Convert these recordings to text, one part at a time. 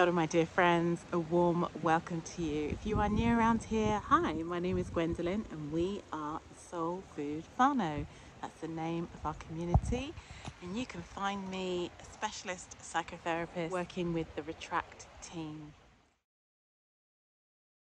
Kia ora, my dear friends, a warm welcome to you. If you are new around here, hi, my name is Gwendolyn and we are Soul Food Whano. That's the name of our community, and you can find me a specialist psychotherapist working with the Retract team.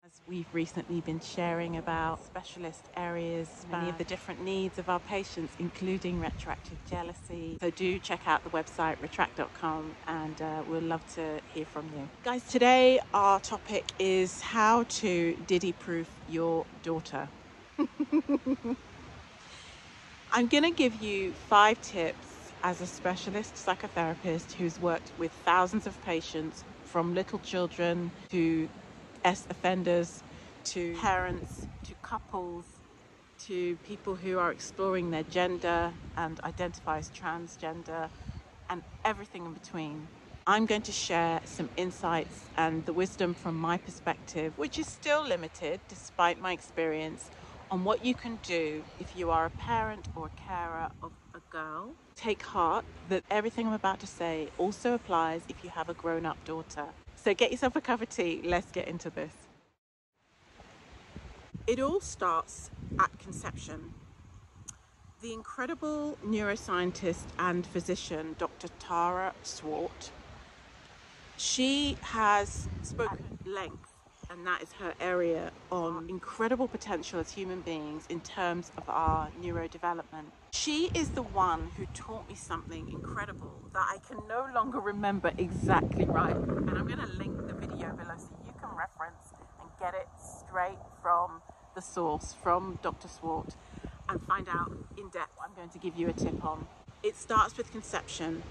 As we've recently been sharing about specialist areas, many of the different needs of our patients, including retractive jealousy. So do check out the website retract.com and we'd love to hear from you. Guys, today our topic is how to Diddy-proof your daughter. I'm going to give you 5 tips as a specialist psychotherapist who's worked with thousands of patients, from little children to ex-offenders, to parents, to couples, to people who are exploring their gender and identify as transgender, and everything in between. I'm going to share some insights and the wisdom from my perspective, which is still limited despite my experience, on what you can do if you are a parent or a carer of a girl. Take heart that everything I'm about to say also applies if you have a grown-up daughter. So get yourself a cup of tea, let's get into this. It all starts at conception. The incredible neuroscientist and physician, Dr. Tara Swart, she has spoken at length, and that is her area, on incredible potential as human beings in terms of our neurodevelopment. She is the one who taught me something incredible that I can no longer remember exactly right, and I'm going to link the video below so you can reference and get it straight from the source, from Dr. Swart, and find out in depth what I'm going to give you a tip on. It starts with conception,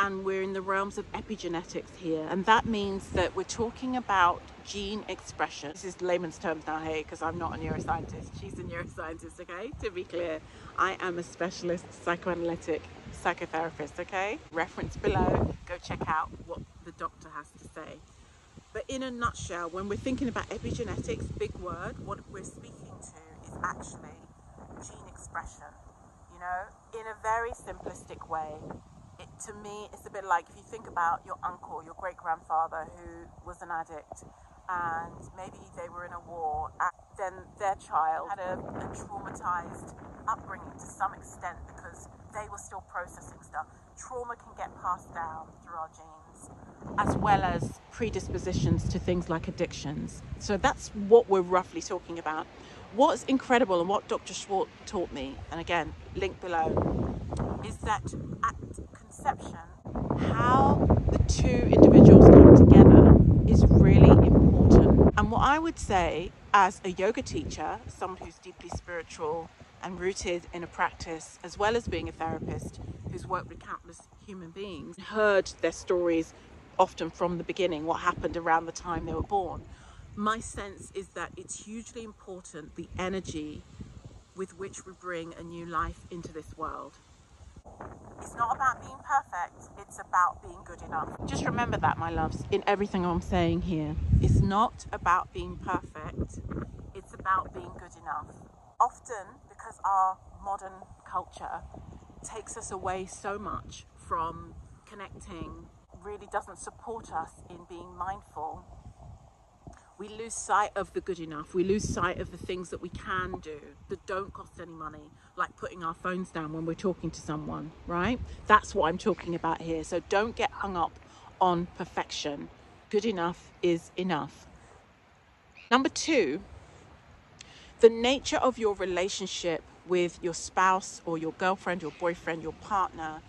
and we're in the realms of epigenetics here, and that means that we're talking about gene expression. This is layman's terms now here because I'm not a neuroscientist. She's a neuroscientist, okay? To be clear, I am a specialist psychoanalytic psychotherapist, okay? Reference below, go check out what the doctor has to say. But in a nutshell, when we're thinking about epigenetics, big word, what we're speaking to is actually gene expression, you know, in a very simplistic way. To me, it's a bit like if you think about your uncle, your great-grandfather, who was an addict, and maybe they were in a war, and then their child had a traumatized upbringing to some extent because they were still processing stuff. Trauma can get passed down through our genes, as well as predispositions to things like addictions. So that's what we're roughly talking about. What's incredible, and what Dr. Swart taught me, and again, link below, is that at conception, how the two individuals come together is really important. And what I would say as a yoga teacher, someone who's deeply spiritual and rooted in a practice, as well as being a therapist who's worked with countless human beings, heard their stories often from the beginning, what happened around the time they were born. My sense is that it's hugely important, the energy with which we bring a new life into this world. It's not about being perfect, it's about being good enough. Just remember that, my loves, in everything I'm saying here. It's not about being perfect, it's about being good enough. Often, because our modern culture takes us away so much from connecting, really doesn't support us in being mindful, we lose sight of the good enough. We lose sight of the things that we can do that don't cost any money, like putting our phones down when we're talking to someone, right? That's what I'm talking about here. So don't get hung up on perfection. Good enough is enough. Number 2, the nature of your relationship with your spouse or your girlfriend, your boyfriend, your partner,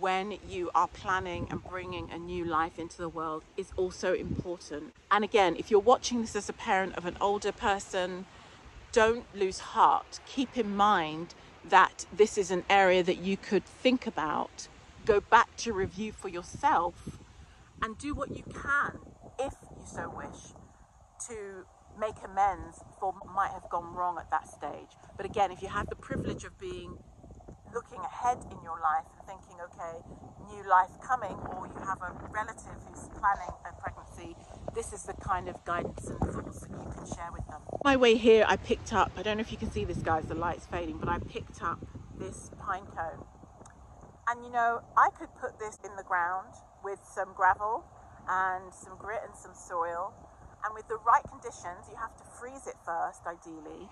when you are planning and bringing a new life into the world is also important. And again, if you're watching this as a parent of an older person, don't lose heart. Keep in mind that this is an area that you could think about, go back to review for yourself, and do what you can, if you so wish, to make amends for what might have gone wrong at that stage. But again, if you have the privilege of being looking ahead in your life and thinking, okay, new life coming, or you have a relative who's planning a pregnancy, this is the kind of guidance and thoughts that you can share with them. On my way here, I picked up, I don't know if you can see this, guys, the light's fading, but I picked up this pine cone. And you know, I could put this in the ground with some gravel and some grit and some soil. And with the right conditions, you have to freeze it first, ideally.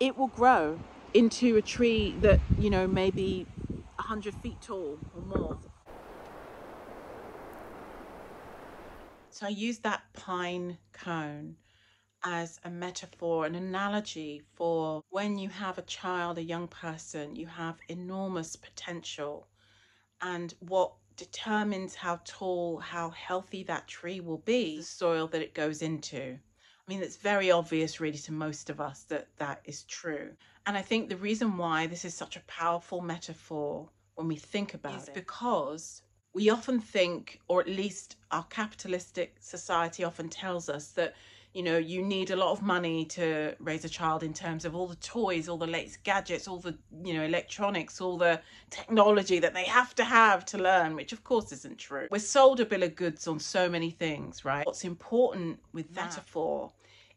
It will grow into a tree that, you know, maybe 100 feet tall or more. So I used that pine cone as a metaphor, an analogy for when you have a child, a young person, you have enormous potential. And what determines how tall, how healthy that tree will be, the soil that it goes into. I mean, it's very obvious really to most of us that that is true. And I think the reason why this is such a powerful metaphor when we think about it is because we often think, or at least our capitalistic society often tells us that, you know, you need a lot of money to raise a child in terms of all the toys, all the latest gadgets, all the, you know, electronics, all the technology that they have to learn, which of course isn't true. We're sold a bill of goods on so many things, right? What's important with metaphor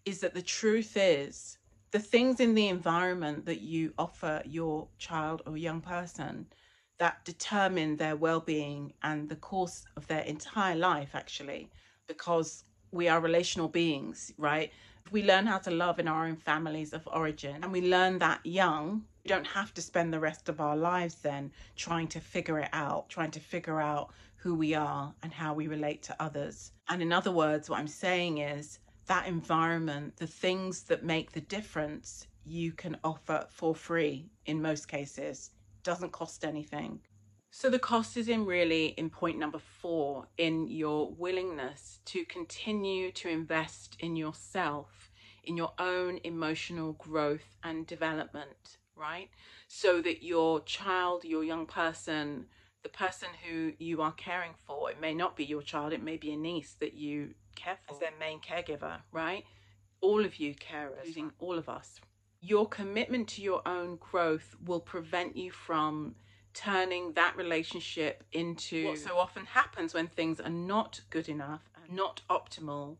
is that the truth is the things in the environment that you offer your child or young person that determine their well-being and the course of their entire life, actually, because we are relational beings, right? We learn how to love in our own families of origin, and we learn that young. We don't have to spend the rest of our lives then trying to figure it out, trying to figure out who we are and how we relate to others. And in other words, what I'm saying is that environment, the things that make the difference, you can offer for free in most cases. It doesn't cost anything. So the cost is in really in point number 4, in your willingness to continue to invest in yourself, in your own emotional growth and development, right? So that your child, your young person, the person who you are caring for, it may not be your child, it may be a niece that you care for as their main caregiver, right? All of you carers, including all of us. Your commitment to your own growth will prevent you from turning that relationship into what so often happens when things are not good enough and not optimal,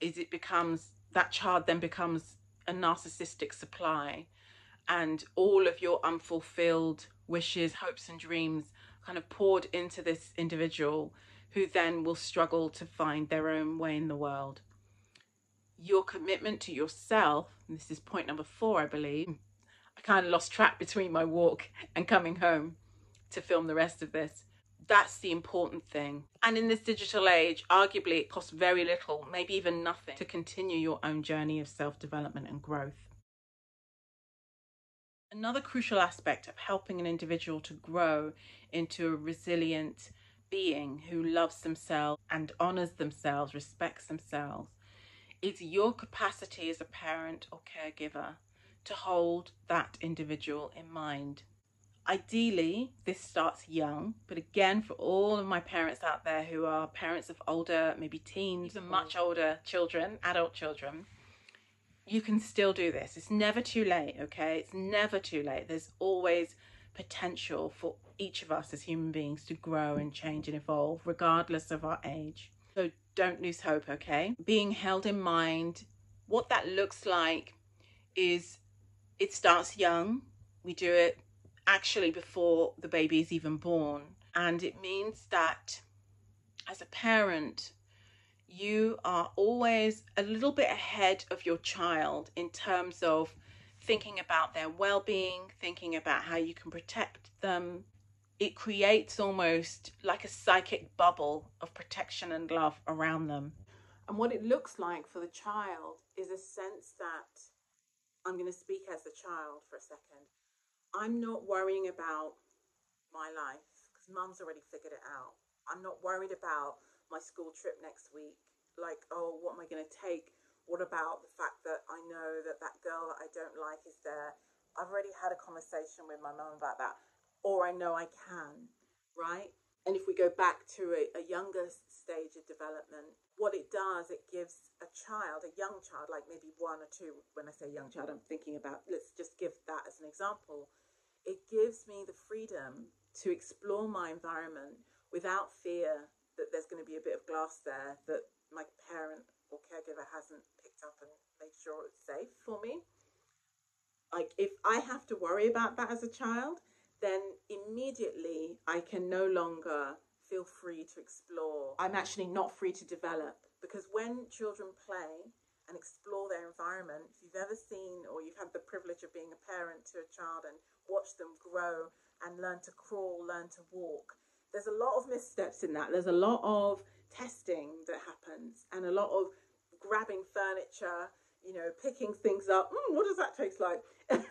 is it becomes, that child then becomes a narcissistic supply, and all of your unfulfilled wishes, hopes and dreams kind of poured into this individual who then will struggle to find their own way in the world. Your commitment to yourself, and this is point number 4, I believe. I kind of lost track between my walk and coming home to film the rest of this. That's the important thing. And in this digital age, arguably it costs very little, maybe even nothing, to continue your own journey of self-development and growth. Another crucial aspect of helping an individual to grow into a resilient being who loves themselves and honors themselves, respects themselves, is your capacity as a parent or caregiver to hold that individual in mind. Ideally, this starts young, but again, for all of my parents out there who are parents of older, maybe teens, and much older children, adult children, you can still do this. It's never too late, okay? It's never too late. There's always potential for each of us as human beings to grow and change and evolve, regardless of our age. So don't lose hope, okay? Being held in mind, what that looks like is, it starts young. We do it actually before the baby is even born. And it means that as a parent, you are always a little bit ahead of your child in terms of thinking about their well-being, thinking about how you can protect them. It creates almost like a psychic bubble of protection and love around them. And what it looks like for the child is a sense that, I'm going to speak as a child for a second, I'm not worrying about my life because mum's already figured it out. I'm not worried about my school trip next week. Like, oh, what am I going to take? What about the fact that I know that that girl that I don't like is there? I've already had a conversation with my mum about that. Or I know I can, right? And if we go back to a younger stage of development, what it does, it gives a child, a young child, like maybe 1 or 2, when I say young child, I'm thinking about, let's just give that as an example. It gives me the freedom to explore my environment without fear that there's going to be a bit of glass there that my parent or caregiver hasn't picked up and made sure it's safe for me. Like, if I have to worry about that as a child, then immediately I can no longer feel free to explore. I'm actually not free to develop. Because when children play and explore their environment, if you've ever seen or you've had the privilege of being a parent to a child and watch them grow and learn to crawl, learn to walk, there's a lot of missteps in that. There's a lot of testing that happens and a lot of grabbing furniture, you know, picking things up. What does that taste like?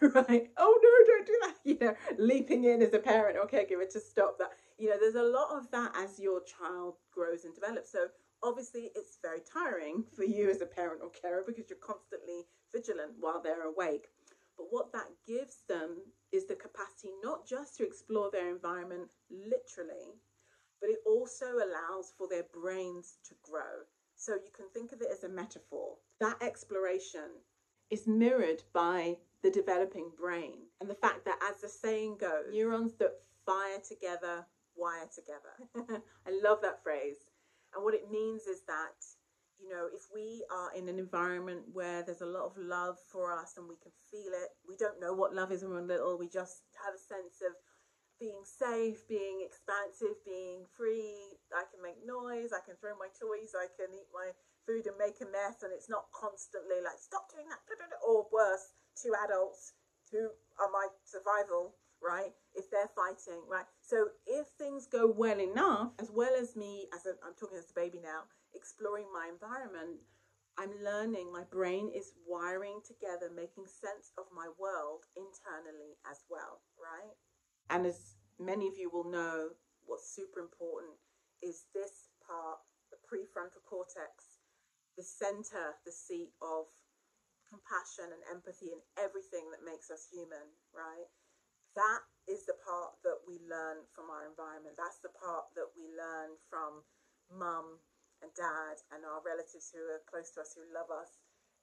Right? Oh, no, don't do that. You know, leaping in as a parent or caregiver to stop that. You know, there's a lot of that as your child grows and develops. So obviously, it's very tiring for you as a parent or carer because you're constantly vigilant while they're awake. But what that gives them is the capacity not just to explore their environment literally, but it also allows for their brains to grow. So you can think of it as a metaphor. That exploration is mirrored by the developing brain and the fact that, as the saying goes, neurons that fire together, wire together. I love that phrase. And what it means is that, you know, if we are in an environment where there's a lot of love for us and we can feel it, we don't know what love is when we're little, we just have a sense of being safe, being expansive, being free. I can make noise, I can throw my toys, I can eat my food and make a mess, and it's not constantly like, stop doing that, or worse, two adults who are my survival, right? If they're fighting, right? So if things go well enough, as well as me, I'm talking as a baby now, exploring my environment, I'm learning, my brain is wiring together, making sense of my world internally as well, right? And as many of you will know, what's super important is this part, the prefrontal cortex, the center, the seat of compassion and empathy and everything that makes us human, right? That is the part that we learn from our environment. That's the part that we learn from mum and dad and our relatives who are close to us, who love us,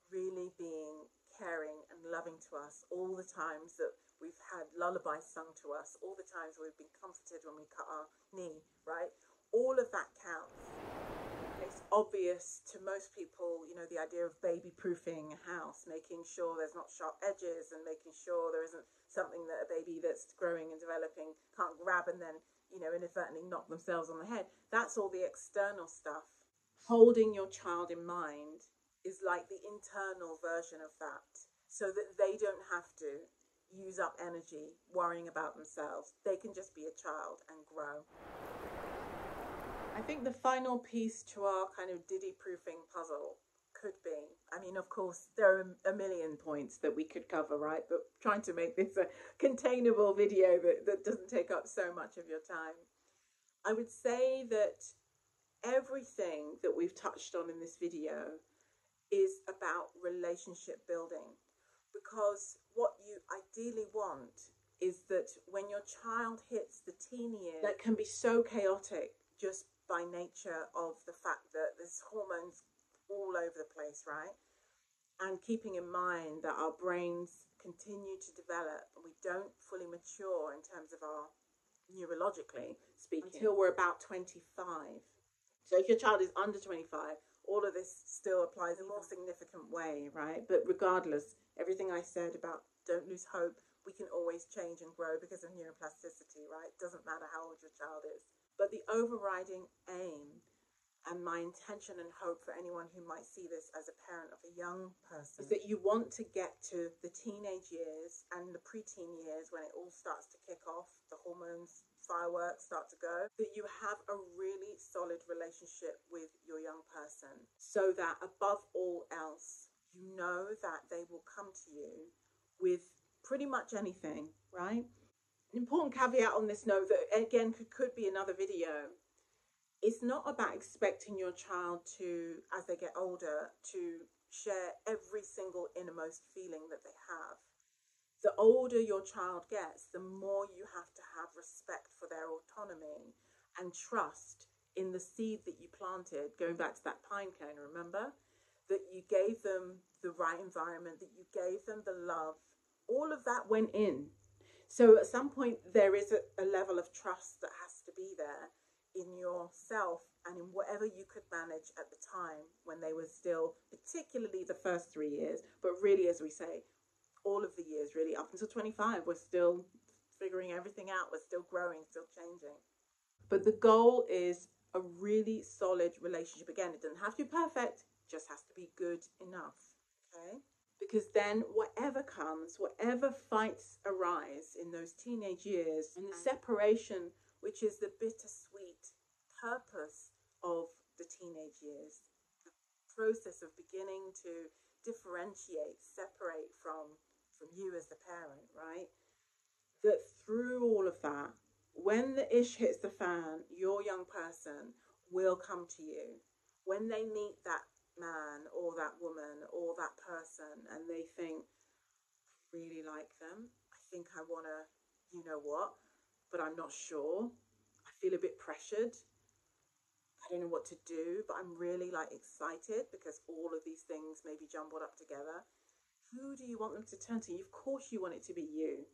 really being caring and loving to us. All the times that we've had lullabies sung to us, all the times we've been comforted when we cut our knee, right? All of that counts. It's obvious to most people, you know, the idea of baby-proofing a house, making sure there's not sharp edges and making sure there isn't something that a baby that's growing and developing can't grab and then, you know, inadvertently knock themselves on the head. That's all the external stuff. Holding your child in mind is like the internal version of that, so that they don't have to use up energy worrying about themselves. They can just be a child and grow. I think the final piece to our kind of Diddy-proofing puzzle could be, I mean, of course, there are a million points that we could cover, right? But trying to make this a containable video that doesn't take up so much of your time. I would say that everything that we've touched on in this video is about relationship building, because what you ideally want is that when your child hits the teen years, that can be so chaotic just by nature of the fact that there's hormones all over the place, right? And keeping in mind that our brains continue to develop and we don't fully mature in terms of our neurologically speaking until we're about 25. So if your child is under 25, all of this still applies in a more significant way, right? But regardless, everything I said about don't lose hope, we can always change and grow because of neuroplasticity, right? It doesn't matter how old your child is. But the overriding aim and my intention and hope for anyone who might see this as a parent of a young person is that you want to get to the teenage years and the preteen years when it all starts to kick off, the hormones, fireworks start to go, that you have a really solid relationship with your young person so that above all else, you know that they will come to you with pretty much anything, right? An important caveat on this note that, again, could be another video. It's not about expecting your child to, as they get older, to share every single innermost feeling that they have. The older your child gets, the more you have to have respect for their autonomy and trust in the seed that you planted, going back to that pine cone, remember? That you gave them the right environment, that you gave them the love. All of that went in. So at some point, there is a level of trust that has to be there in yourself and in whatever you could manage at the time when they were still, particularly the first 3 years, but really, as we say, all of the years, really, up until 25, we're still figuring everything out, we're still growing, still changing. But the goal is a really solid relationship. Again, it doesn't have to be perfect, it just has to be good enough, okay? Because then whatever comes, whatever fights arise in those teenage years, and the separation, which is the bittersweet purpose of the teenage years, the process of beginning to differentiate, separate from you as the parent, right? That through all of that, when the ish hits the fan, your young person will come to you. When they meet that man or that woman or that person and they think, I really like them, I think I want to, you know what, but I'm not sure, I feel a bit pressured, I don't know what to do, but I'm really like excited because all of these things may be jumbled up together. Who do you want them to turn to? Of course you want it to be you.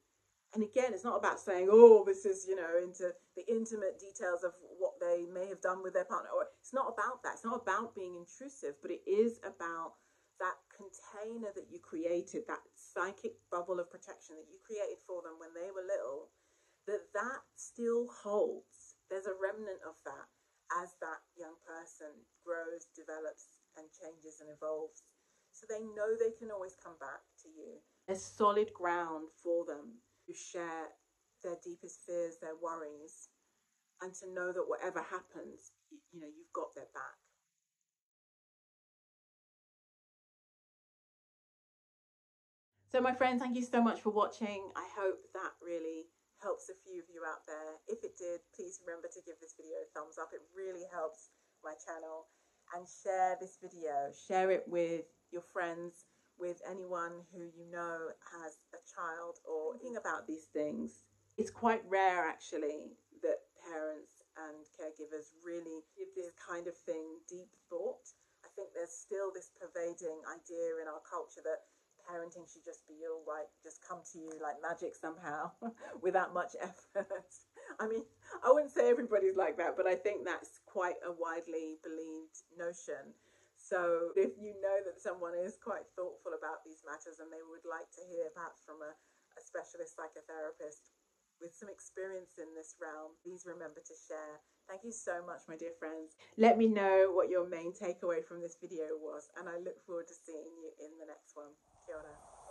And again, it's not about saying, oh, this is, you know, into the intimate details of what they may have done with their partner. Or it's not about that. It's not about being intrusive, but it is about that container that you created, that psychic bubble of protection that you created for them when they were little, that still holds. There's a remnant of that as that young person grows, develops, and changes and evolves. So they know they can always come back to you. There's solid ground for them to share their deepest fears, their worries, and to know that whatever happens, you know, you've got their back. So my friend, thank you so much for watching. I hope that really helps a few of you out there. If it did, please remember to give this video a thumbs up. It really helps my channel. And share this video. Share it with your friends, with anyone who you know has a child or thinking about these things. It's quite rare actually that parents and caregivers really give this kind of thing deep thought. I think there's still this pervading idea in our culture that parenting should just be all like, just come to you like magic somehow without much effort. I mean, I wouldn't say everybody's like that, but I think that's quite a widely believed notion. So if you know that someone is quite thoughtful about these matters and they would like to hear perhaps from a specialist psychotherapist with some experience in this realm, please remember to share. Thank you so much, my dear friends. Let me know what your main takeaway from this video was, and I look forward to seeing you in the next one. Kia ora.